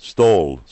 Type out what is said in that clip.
stole